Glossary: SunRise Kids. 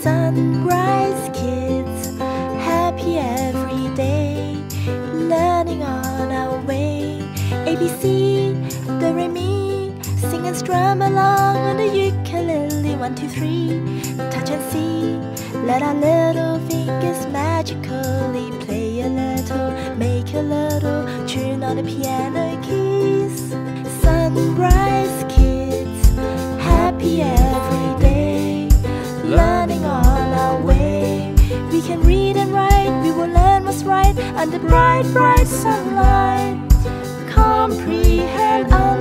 SunRise Kids, happy every day, learning on our way. ABC, do, re, mi, sing and strum along on the ukulele. 1, 2, 3, touch and see. Let our little fingers magically play a little, make a little tune on the piano keys. SunRise Kids, happy every day, learning on our way. We can read and write, we will learn what's right under bright, bright sunlight. Comprehend.